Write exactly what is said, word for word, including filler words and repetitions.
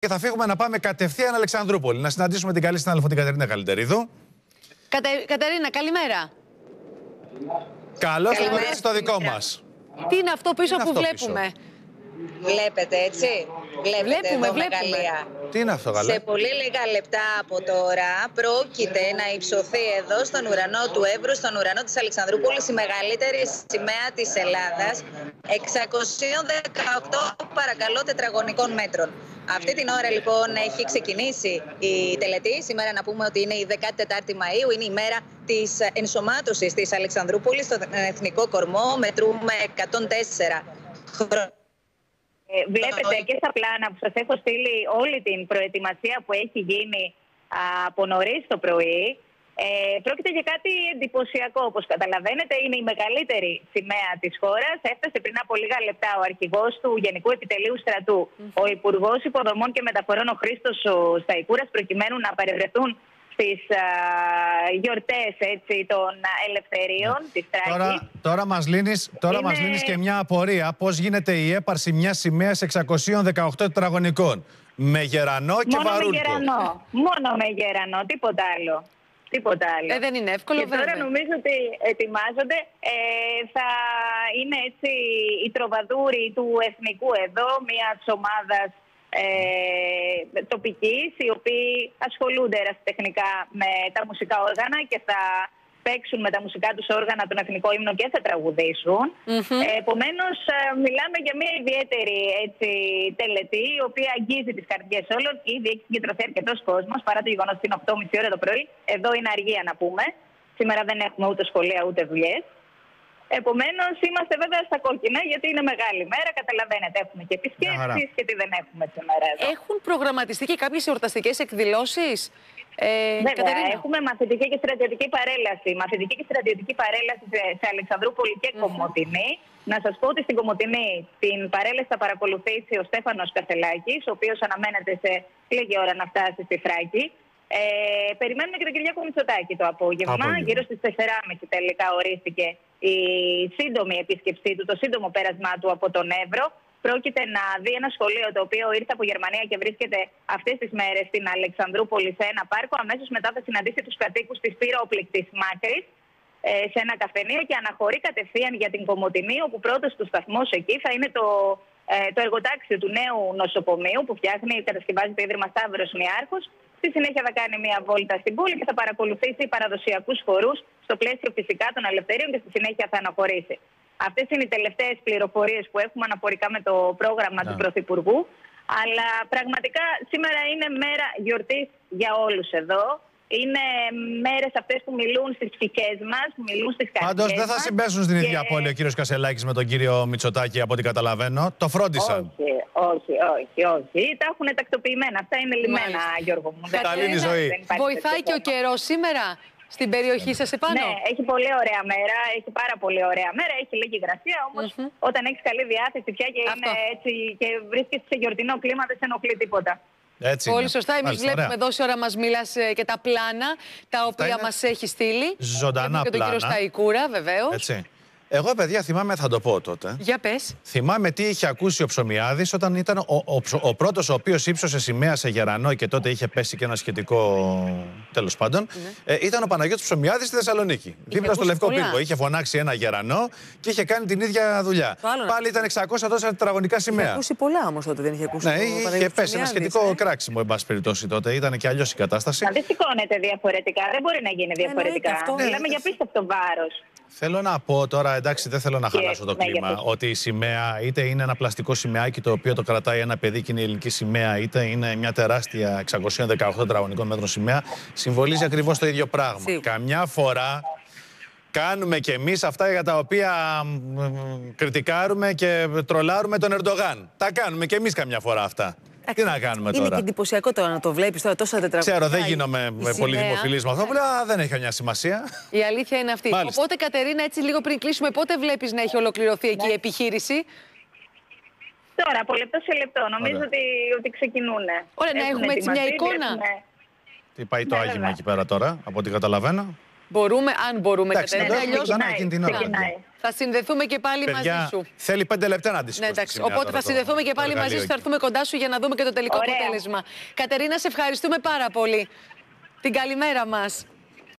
Και θα φύγουμε να πάμε κατευθείαν Αλεξανδρούπολη, να συναντήσουμε την καλή συνάδελφο την Κατερίνα Καλυτερίδου. Κατε... Κατερίνα, καλημέρα. Καλώς ήρθατε στο δικό μας. Τι είναι αυτό πίσω είναι που αυτό βλέπουμε. Πίσω. Βλέπετε, έτσι. Βλέπετε βλέπουμε, εδώ βλέπουμε. Μεγαλεία. Τι είναι αυτό, καλά. Σε πολύ λίγα λεπτά από τώρα πρόκειται να υψωθεί εδώ στον ουρανό του Εύρου, στον ουρανό της Αλεξανδρούπολης, η μεγαλύτερη σημαία της Ελλάδας, εξακόσια δεκαοκτώ παρακαλώ τετραγωνικών μέτρων. Αυτή την ώρα λοιπόν έχει ξεκινήσει η τελετή. Σήμερα να πούμε ότι είναι η δεκάτη τετάρτη Μαΐου, είναι η μέρα της ενσωμάτωσης της Αλεξανδρούπολης στον Εθνικό Κορμό. Μετρούμε εκατόν τέσσερα χρόνια. Ε, βλέπετε και στα πλάνα που σας έχω στείλει όλη την προετοιμασία που έχει γίνει α, από νωρίς το πρωί. Ε, πρόκειται για κάτι εντυπωσιακό, όπως καταλαβαίνετε. Είναι η μεγαλύτερη σημαία της χώρας. Έφτασε πριν από λίγα λεπτά ο αρχηγός του Γενικού Επιτελείου Στρατού, mm-hmm. ο Υπουργός Υποδομών και Μεταφορών, ο Χρήστος Σταϊκούρας, προκειμένου να παρευρεθούν στις α, γιορτές έτσι, των ελευθερίων, yeah. της Τράκης. Τώρα, τώρα μας λύνεις, τώρα Είναι... μας λύνεις και μια απορία. Πώς γίνεται η έπαρση μιας σημαίας εξακοσίων δεκαοκτώ τετραγωνικών. Με γερανό και Μόνο βαρούλκο. Με γερανό. Μόνο με γερανό, τίποτα άλλο. Τίποτα άλλο. Ε, δεν είναι εύκολο. Και τώρα βέβαια. νομίζω ότι ετοιμάζονται. Ε, θα είναι έτσι οι τροβαδούροι του Εθνικού εδώ, μιας ομάδας ε, τοπικής, οι οποίοι ασχολούνται ερασιτεχνικά με τα μουσικά όργανα και θα παίξουν με τα μουσικά τους όργανα τον Εθνικό Ύμνο και θα τραγουδήσουν. Mm-hmm. ε, επομένως, μιλάμε για μια ιδιαίτερη έτσι, τελετή, η οποία αγγίζει τις καρδιές όλων. Ήδη έχει συγκεντρωθεί αρκετός κόσμος, παρά το γεγονός ότι είναι οκτώ και μισή ώρα το πρωί. Εδώ είναι αργία να πούμε. Σήμερα δεν έχουμε ούτε σχολεία ούτε δουλειές. Επομένως, είμαστε βέβαια στα κόκκινα, γιατί είναι μεγάλη μέρα. Καταλαβαίνετε, έχουμε και επισκέψεις και τι δεν έχουμε σήμερα εδώ. Έχουν προγραμματιστεί και κάποιες εορταστικές εκδηλώσεις. Ε, Βέβαια, Κατερίνα. Έχουμε μαθητική και στρατιωτική παρέλαση. Μαθητική και στρατιωτική παρέλαση σε, σε Αλεξανδρούπολη και mm-hmm. Κομωτινή. Να σας πω ότι στην Κομωτινή την παρέλαση θα παρακολουθήσει ο Στέφανος Καθελάκης, ο οποίος αναμένεται σε λίγη ώρα να φτάσει στη Θράκη. Ε, περιμένουμε και τον Κυριάκο Μητσοτάκη το απόγευμα. απόγευμα. Γύρω στις τεσσεράμιση τελικά ορίστηκε η σύντομη επίσκεψή του, το σύντομο πέρασμά του από τον Εύρο. Πρόκειται να δει ένα σχολείο το οποίο ήρθε από Γερμανία και βρίσκεται αυτές τις μέρες στην Αλεξανδρούπολη σε ένα πάρκο. Αμέσως μετά θα συναντήσει τους κατοίκους της πυρόπληκτης Μάκρης σε ένα καφενείο και αναχωρεί κατευθείαν για την Κομωτινή, όπου πρώτος του σταθμός εκεί θα είναι το, το εργοτάξιο του νέου νοσοκομείου που φτιάχνει, κατασκευάζει το Ίδρυμα Σταύρος Μιάρχος. Στη συνέχεια θα κάνει μια βόλτα στην πόλη και θα παρακολουθήσει παραδοσιακούς χορούς στο πλαίσιο φυσικά των Ελευθερίων και στη συνέχεια θα αναχωρήσει. Αυτές είναι οι τελευταίες πληροφορίες που έχουμε αναφορικά με το πρόγραμμα yeah. του Πρωθυπουργού. Αλλά πραγματικά σήμερα είναι μέρα γιορτής για όλους εδώ. Είναι μέρες αυτές που μιλούν στις ψυχές μας, που μιλούν στις καρδιές μας. Πάντως δεν θα συμπέσουν στην και... ίδια πόλη ο κύριος Κασελάκης με τον κύριο Μητσοτάκη, από ό,τι καταλαβαίνω. Το φρόντισαν. Όχι, όχι, όχι. όχι. Τα έχουν τακτοποιημένα. Αυτά είναι λιμένα, Μάλιστα. Γιώργο μου. Καλή είναι η ζωή. Βοηθάει και ο καιρός σήμερα. Στην περιοχή σας επάνω. Ναι, έχει πολύ ωραία μέρα, έχει πάρα πολύ ωραία μέρα, έχει λίγη υγρασία, όμως mm-hmm. όταν έχεις καλή διάθεση πια και, είναι έτσι, και βρίσκεσαι σε γιορτινό κλίμα, δεν σε ενοχλεί τίποτα. Έτσι πολύ είναι. Σωστά, εμείς Μάλιστα, βλέπουμε ωραία. εδώ σε ώρα μας μιλάς και τα πλάνα, τα οποία μας έχει στείλει. Ζωντανά πλάνα. Και τον κύριο Σταϊκούρα, βεβαίως. Έτσι. Εγώ, παιδιά, θυμάμαι, θα το πω τότε. Για πες. Θυμάμαι τι είχε ακούσει ο Ψωμιάδης όταν ήταν ο, ο, ο πρώτος ο οποίος ύψωσε σημαία σε γερανό και τότε είχε πέσει και ένα σχετικό. Τέλος πάντων. Ναι. Ε, ήταν ο Παναγιώτης Ψωμιάδης στη Θεσσαλονίκη. Είχε δίπλα στο Λευκό Πύργο. Είχε φωνάξει ένα γερανό και είχε κάνει την ίδια δουλειά. Πάλι, Πάλι ήταν εξακόσια τέσσερα τετραγωνικά σημαία. Είχε ακούσει πολλά όμως τότε, δεν είχε ακούσει πολλά. Ναι, είχε πέσει ένα σχετικό ε? κράξιμο, εν πάση περιπτώσει τότε. Ήταν και αλλιώς η κατάσταση. Να δεν σηκώνεται διαφορετικά. Δεν μπορεί να γίνει διαφορετικά. Μιλάμε για απίστευτο βάρος. Θέλω να πω τώρα, εντάξει, δεν θέλω να χαλάσω το κλίμα, ότι η σημαία είτε είναι ένα πλαστικό σημαίακι το οποίο το κρατάει ένα παιδί και είναι η ελληνική σημαία, είτε είναι μια τεράστια εξακόσια δεκαοκτώ τετραγωνικών μέτρων σημαία, συμβολίζει ακριβώς το ίδιο πράγμα. Σίγουρα. Καμιά φορά κάνουμε κι εμείς αυτά για τα οποία μ, μ, κριτικάρουμε και τρολάρουμε τον Ερντογάν. Τα κάνουμε κι εμείς καμιά φορά αυτά. Τι να κάνουμε τώρα. Είναι και εντυπωσιακό τώρα να το βλέπεις τώρα τόσα τετραγωνικά. Ξέρω, δεν γίνομαι πολύ δημοφιλής με αυτό που λέω, δεν έχει καμιά σημασία. Η αλήθεια είναι αυτή. Μάλιστα. Οπότε, Κατερίνα, έτσι λίγο πριν κλείσουμε, πότε βλέπεις να έχει ολοκληρωθεί εκεί η επιχείρηση? Τώρα, από λεπτό σε λεπτό. Νομίζω Ωραία. ότι, ότι ξεκινούν. Ωραία, να έχουμε έτσι μια εικόνα. Τι πάει το Άγημα εκεί πέρα τώρα, από ό,τι καταλαβαίνω. Μπορούμε, αν μπορούμε, Κατερίνα. Θα συνδεθούμε και πάλι Παιδιά, μαζί σου. Θέλει πέντε λεπτά να τη ναι, οπότε θα συνδεθούμε και πάλι μαζί σου. Θα έρθουμε κοντά σου για να δούμε και το τελικό Ωραία. αποτέλεσμα. Κατερίνα, σε ευχαριστούμε πάρα πολύ. Την καλημέρα μας.